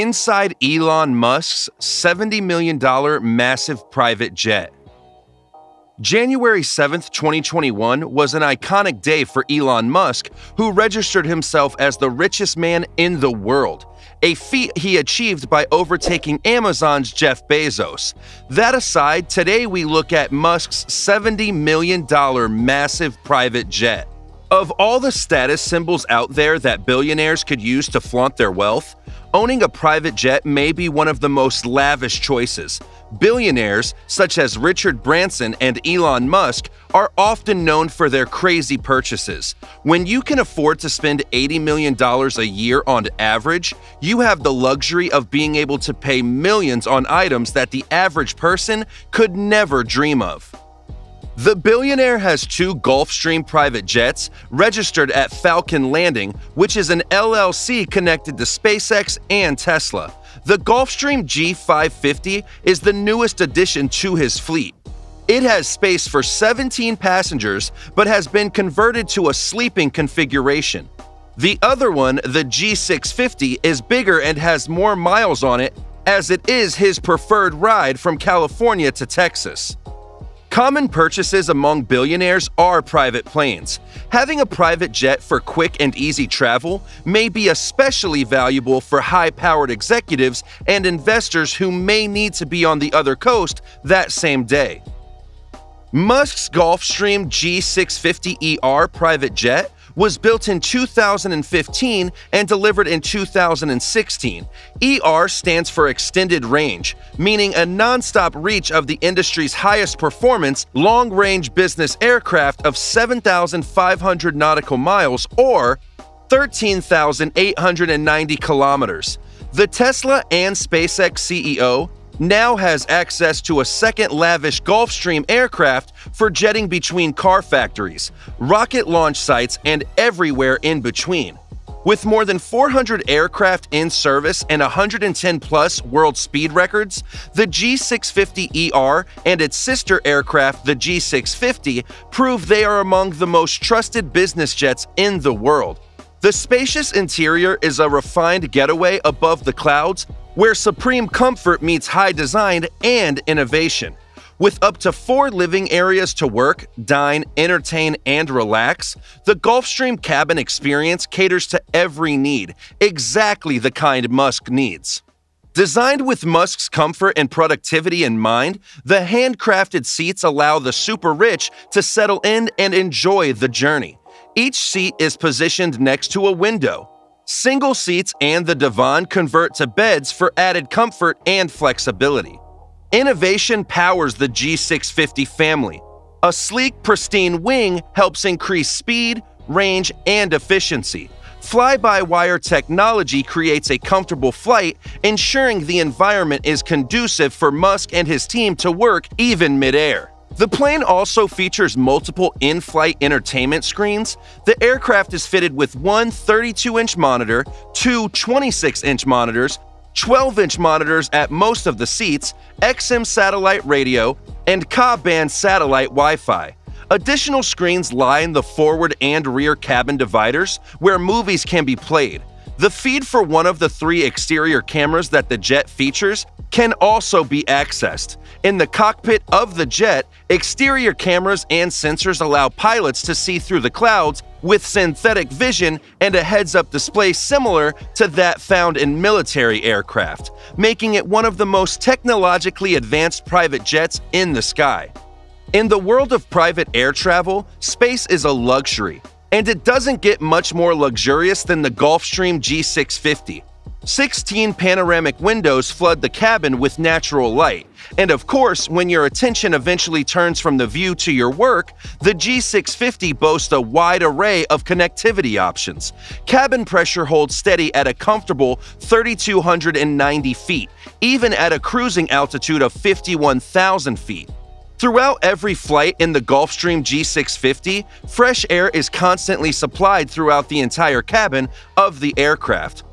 inside Elon Musk's $70 million massive private jet. January 7th, 2021 was an iconic day for Elon Musk, who registered himself as the richest man in the world, a feat he achieved by overtaking Amazon's Jeff Bezos. That aside, today we look at Musk's $70 million massive private jet. Of all the status symbols out there that billionaires could use to flaunt their wealth, owning a private jet may be one of the most lavish choices. Billionaires, such as Richard Branson and Elon Musk, are often known for their crazy purchases. When you can afford to spend $80 million a year on average, you have the luxury of being able to pay millions on items that the average person could never dream of. The billionaire has two Gulfstream private jets registered at Falcon Landing, which is an LLC connected to SpaceX and Tesla. The Gulfstream G650 is the newest addition to his fleet. It has space for 17 passengers but has been converted to a sleeping configuration. The other one, the G650, is bigger and has more miles on it, as it is his preferred ride from California to Texas. Common purchases among billionaires are private planes. Having a private jet for quick and easy travel may be especially valuable for high-powered executives and investors who may need to be on the other coast that same day. Musk's Gulfstream G650ER private jet was built in 2015 and delivered in 2016. ER stands for extended range, meaning a non-stop reach of the industry's highest performance long-range business aircraft of 7,500 nautical miles or 13,890 kilometers. The Tesla and SpaceX CEO now has access to a second lavish Gulfstream aircraft for jetting between car factories, rocket launch sites, and everywhere in between. With more than 400 aircraft in service and 110-plus world speed records, the G650ER and its sister aircraft, the G650, prove they are among the most trusted business jets in the world. The spacious interior is a refined getaway above the clouds, where supreme comfort meets high design and innovation. With up to 4 living areas to work, dine, entertain, and relax, the Gulfstream cabin experience caters to every need, exactly the kind Musk needs. Designed with Musk's comfort and productivity in mind, the handcrafted seats allow the super-rich to settle in and enjoy the journey. Each seat is positioned next to a window. Single seats and the divan convert to beds for added comfort and flexibility. Innovation powers the G650 family. A sleek, pristine wing helps increase speed, range, and efficiency. Fly-by-wire technology creates a comfortable flight, ensuring the environment is conducive for Musk and his team to work even midair. The plane also features multiple in-flight entertainment screens. The aircraft is fitted with one 32-inch monitor, two 26-inch monitors, 12-inch monitors at most of the seats, XM satellite radio, and Ka-band satellite Wi-Fi. Additional screens line the forward and rear cabin dividers, where movies can be played. The feed for one of the 3 exterior cameras that the jet features can also be accessed. In the cockpit of the jet, exterior cameras and sensors allow pilots to see through the clouds with synthetic vision and a heads-up display similar to that found in military aircraft, making it one of the most technologically advanced private jets in the sky. In the world of private air travel, space is a luxury, and it doesn't get much more luxurious than the Gulfstream G650. 16 panoramic windows flood the cabin with natural light, and of course, when your attention eventually turns from the view to your work, the G650 boasts a wide array of connectivity options. Cabin pressure holds steady at a comfortable 3,290 feet, even at a cruising altitude of 51,000 feet. Throughout every flight in the Gulfstream G650, fresh air is constantly supplied throughout the entire cabin of the aircraft.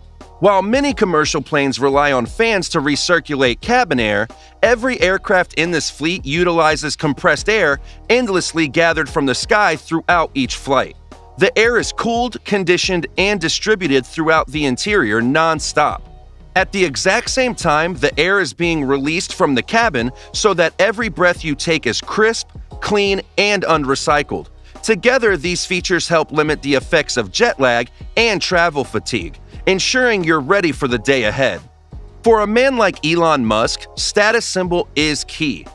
While many commercial planes rely on fans to recirculate cabin air, every aircraft in this fleet utilizes compressed air endlessly gathered from the sky throughout each flight. The air is cooled, conditioned, and distributed throughout the interior non-stop. At the exact same time, the air is being released from the cabin so that every breath you take is crisp, clean, and unrecycled. Together, these features help limit the effects of jet lag and travel fatigue, ensuring you're ready for the day ahead. For a man like Elon Musk, status symbol is key.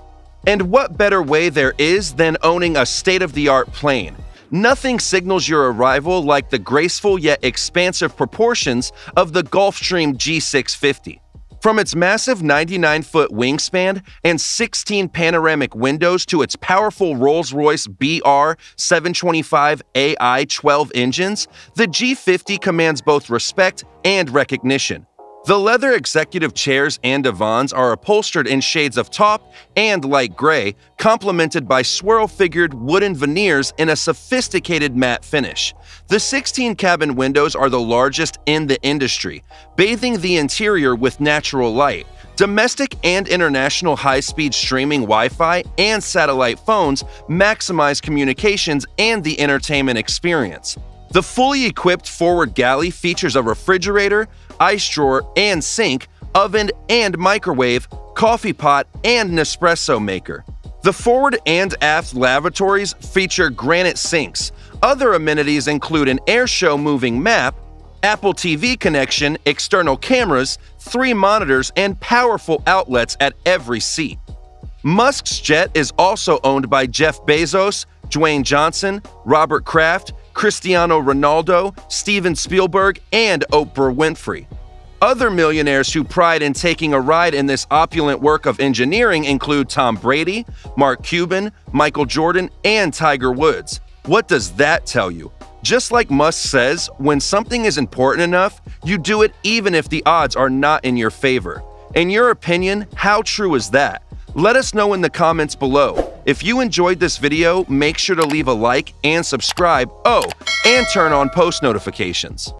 And what better way there is than owning a state-of-the-art plane? Nothing signals your arrival like the graceful yet expansive proportions of the Gulfstream G650. From its massive 99-foot wingspan and 16 panoramic windows to its powerful Rolls-Royce BR725 AI-12 engines, the G50 commands both respect and recognition. The leather executive chairs and divans are upholstered in shades of taupe and light gray, complemented by swirl-figured wooden veneers in a sophisticated matte finish. The 16 cabin windows are the largest in the industry, bathing the interior with natural light. Domestic and international high-speed streaming Wi-Fi and satellite phones maximize communications and the entertainment experience. The fully equipped forward galley features a refrigerator, ice drawer and sink, oven and microwave, coffee pot and Nespresso maker. The forward and aft lavatories feature granite sinks. Other amenities include an airshow moving map, Apple TV connection, external cameras, 3 monitors, and powerful outlets at every seat. Musk's jet is also owned by Jeff Bezos, Dwayne Johnson, Robert Kraft, Cristiano Ronaldo, Steven Spielberg, and Oprah Winfrey. Other millionaires who pride in taking a ride in this opulent work of engineering include Tom Brady, Mark Cuban, Michael Jordan, and Tiger Woods. What does that tell you? Just like Musk says, when something is important enough, you do it even if the odds are not in your favor. In your opinion, how true is that? Let us know in the comments below. If you enjoyed this video, make sure to leave a like and subscribe. Oh, and turn on post notifications.